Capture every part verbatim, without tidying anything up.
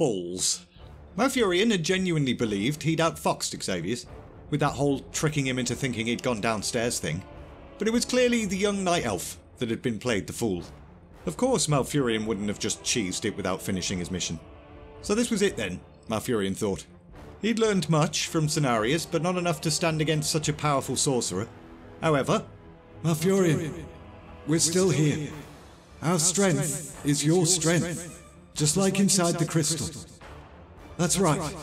balls. Malfurion had genuinely believed he'd outfoxed Xavius, with that whole tricking him into thinking he'd gone downstairs thing, but it was clearly the young night elf that had been played the fool. Of course Malfurion wouldn't have just cheesed it without finishing his mission. So this was it then, Malfurion thought. He'd learned much from Cenarius, but not enough to stand against such a powerful sorcerer. However, Malfurion, Malfurion we're still, we're still here. here. Our, Our strength, strength is your strength, strength just like, like inside, inside the crystal. The crystal. That's, That's right, right.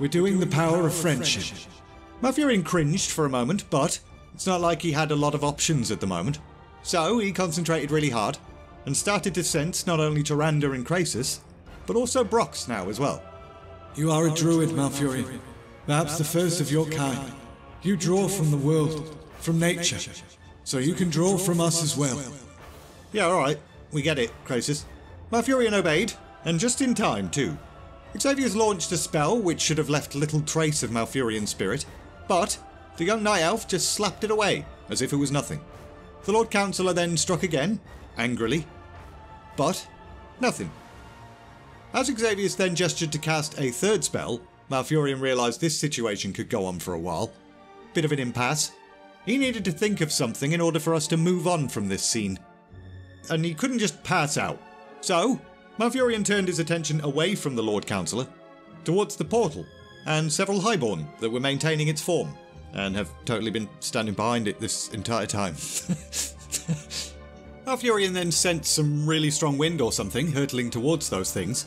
We're doing, doing the power, power of friendship. friendship. Malfurion cringed for a moment, but it's not like he had a lot of options at the moment. So he concentrated really hard, and started to sense not only Tyrande and Krasus, but also Brox now as well. You are a druid, Malfurion, perhaps the first of your kind. You draw from the world, from nature, so you can draw from us as well. Yeah, alright, we get it, Krasus. Malfurion obeyed, and just in time too. Xavius launched a spell which should have left little trace of Malfurion's spirit, but the young night elf just slapped it away, as if it was nothing. The Lord Counselor then struck again, angrily, but nothing. As Xavius then gestured to cast a third spell, Malfurion realised this situation could go on for a while. Bit of an impasse. He needed to think of something in order for us to move on from this scene. And he couldn't just pass out. So, Malfurion turned his attention away from the Lord Counsellor, towards the portal, and several Highborn that were maintaining its form, and have totally been standing behind it this entire time. Malfurion then sensed some really strong wind or something hurtling towards those things.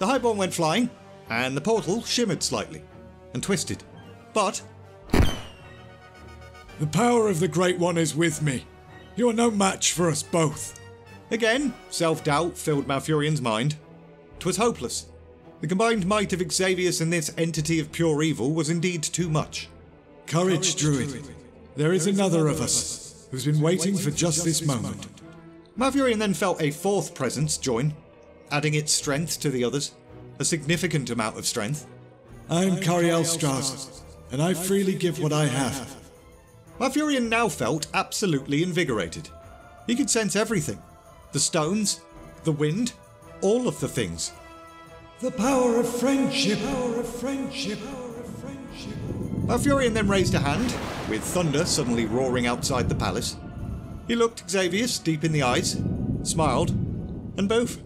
The Highborn went flying, and the portal shimmered slightly, and twisted. But... The power of the Great One is with me. You are no match for us both. Again, self-doubt filled Malfurion's mind. 'Twas hopeless. The combined might of Xavius and this entity of pure evil was indeed too much. Courage, Courage Druid. Druid. There, there is, is another, another of us, who's been waiting, waiting for just, just this, this moment. moment. Malfurion then felt a fourth presence join, adding its strength to the others, a significant amount of strength. I am Karyel Strauss, and I freely give what I have. Malfurion now felt absolutely invigorated. He could sense everything. The stones, the wind, all of the things. The power of friendship. The power of friendship. Malfurion then raised a hand, with thunder suddenly roaring outside the palace. He looked Xavius deep in the eyes, smiled, and both.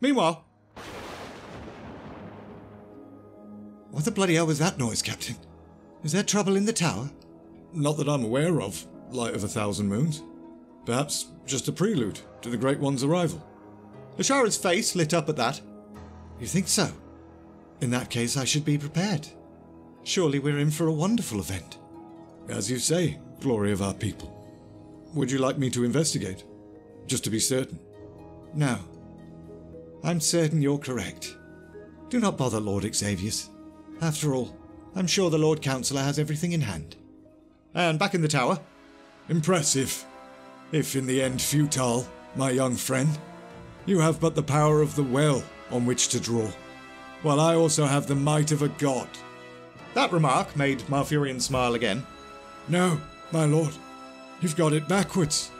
Meanwhile... What the bloody hell was that noise, Captain? Is there trouble in the tower? Not that I'm aware of, Light of a Thousand Moons. Perhaps just a prelude to the Great One's arrival. Ashara's face lit up at that. You think so? In that case, I should be prepared. Surely we're in for a wonderful event. As you say, glory of our people. Would you like me to investigate? Just to be certain. No. I'm certain you're correct. Do not bother Lord Xavius. After all, I'm sure the Lord Counselor has everything in hand. And back in the tower. Impressive. If in the end futile, my young friend. You have but the power of the well on which to draw. While I also have the might of a god. That remark made Malfurion smile again. No, my lord, you've got it backwards.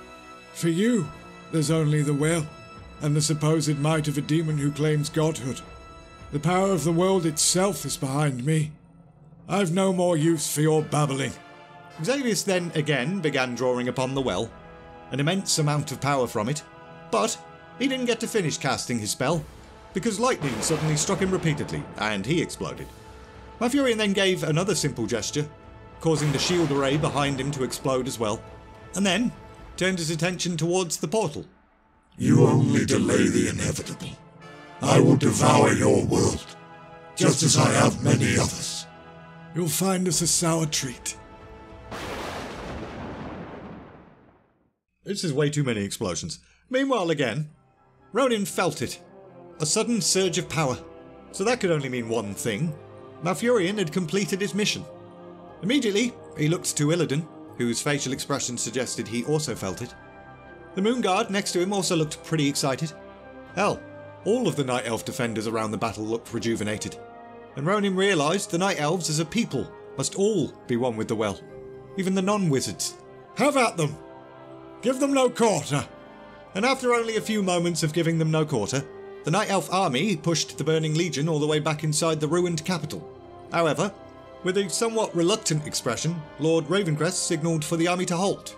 For you, there's only the will, and the supposed might of a demon who claims godhood. The power of the world itself is behind me. I've no more use for your babbling. Xavius then again began drawing upon the well, an immense amount of power from it, but he didn't get to finish casting his spell, because lightning suddenly struck him repeatedly, and he exploded. Malfurion then gave another simple gesture, causing the shield array behind him to explode as well, and then turned his attention towards the portal. You only delay the inevitable. I will devour your world, just as I have many others. You'll find us a sour treat. This is way too many explosions. Meanwhile again, Ronin felt it. A sudden surge of power. So that could only mean one thing. Malfurion had completed his mission. Immediately, he looked to Illidan, whose facial expression suggested he also felt it. The Moonguard next to him also looked pretty excited. Hell, all of the Night Elf defenders around the battle looked rejuvenated. And Ronin realised the Night Elves as a people must all be one with the well. Even the non-wizards. Have at them! Give them no quarter! and after only a few moments of giving them no quarter, the Night Elf army pushed the Burning Legion all the way back inside the ruined capital. However, with a somewhat reluctant expression, Lord Ravencrest signalled for the army to halt.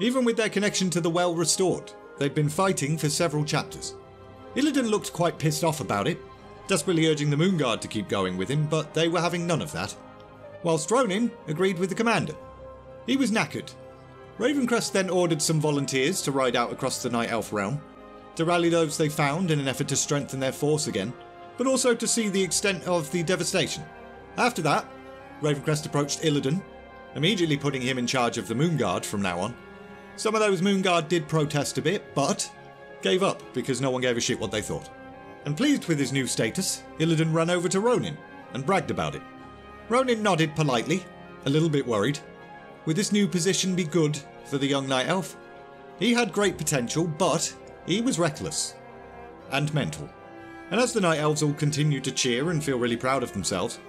Even with their connection to the well restored, they'd been fighting for several chapters. Illidan looked quite pissed off about it, desperately urging the Moonguard to keep going with him, but they were having none of that, whilst Ronin agreed with the commander. He was knackered. Ravencrest then ordered some volunteers to ride out across the Night Elf realm, to rally those they found in an effort to strengthen their force again, but also to see the extent of the devastation. After that, Ravencrest approached Illidan, immediately putting him in charge of the Moonguard from now on. Some of those Moonguard did protest a bit, but gave up because no one gave a shit what they thought. And pleased with his new status, Illidan ran over to Ronin and bragged about it. Ronin nodded politely, a little bit worried. Would this new position be good for the young Night Elf? He had great potential, but he was reckless and mental. And as the Night Elves all continued to cheer and feel really proud of themselves,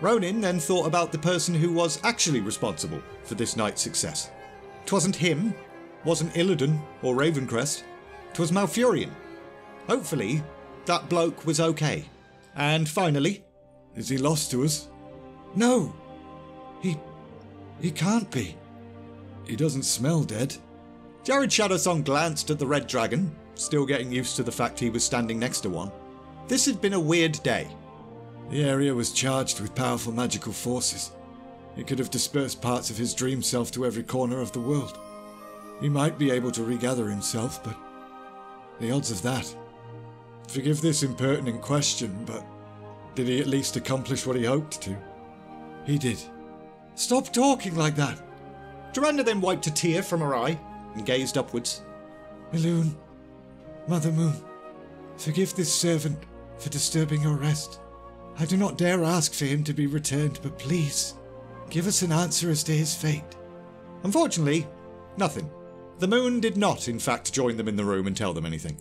Ronin then thought about the person who was actually responsible for this night's success. 'Twasn't him, wasn't Illidan or Ravencrest, 'twas Malfurion. Hopefully, that bloke was okay. And finally, is he lost to us? No, he, he can't be. He doesn't smell dead. Jared Shadowsong glanced at the red dragon, still getting used to the fact he was standing next to one. This had been a weird day. The area was charged with powerful magical forces. It could have dispersed parts of his dream self to every corner of the world. He might be able to regather himself, but the odds of that. Forgive this impertinent question, but did he at least accomplish what he hoped to? He did. Stop talking like that! Gerenda then wiped a tear from her eye and gazed upwards. Elune, Mother Moon, forgive this servant for disturbing your rest. I do not dare ask for him to be returned, but please, give us an answer as to his fate. Unfortunately, nothing. The moon did not, in fact, join them in the room and tell them anything.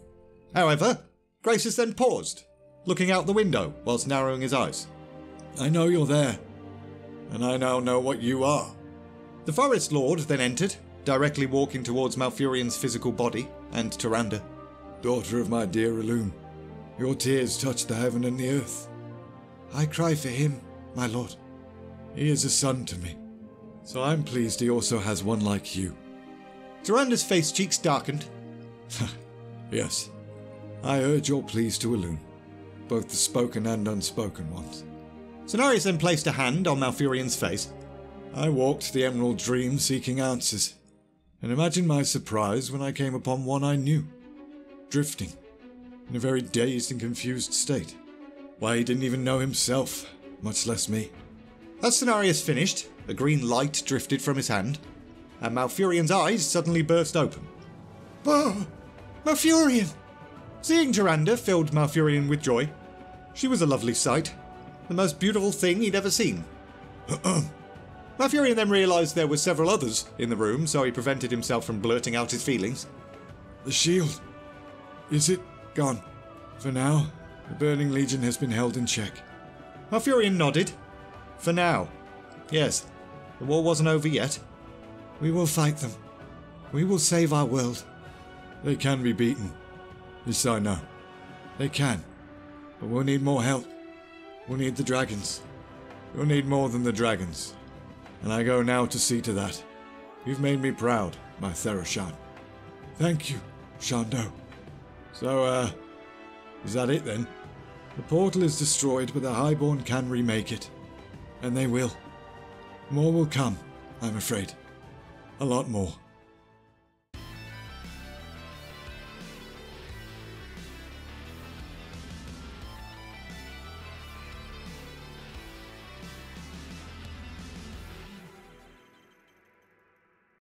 However, Graceus then paused, looking out the window whilst narrowing his eyes. I know you're there, and I now know what you are. The Forest Lord then entered, directly walking towards Malfurion's physical body and Tyrande. Daughter of my dear Elune, your tears touch the heaven and the earth. I cry for him, my lord. He is a son to me, so I'm pleased he also has one like you. Tyrande's face cheeks darkened. Yes, I urge your pleas to Elune, both the spoken and unspoken ones. Cenarius then placed a hand on Malfurion's face. I walked the Emerald Dream seeking answers, and imagine my surprise when I came upon one I knew, drifting, in a very dazed and confused state. Why, he didn't even know himself, much less me. As Cenarius finished, a green light drifted from his hand, and Malfurion's eyes suddenly burst open. Oh, Malfurion! Seeing Tyrande filled Malfurion with joy. She was a lovely sight, the most beautiful thing he'd ever seen. Malfurion then realised there were several others in the room, so he prevented himself from blurting out his feelings. The shield, is it gone? For now, the Burning Legion has been held in check. Malfurion nodded. For now. Yes, the war wasn't over yet. We will fight them. We will save our world. They can be beaten. This I know. They can. But we'll need more help. We'll need the dragons. We'll need more than the dragons. And I go now to see to that. You've made me proud, my Theroshan. Thank you, Shando. So, uh, is that it then? The portal is destroyed, but the Highborn can remake it. And they will. More will come, I'm afraid. A lot more.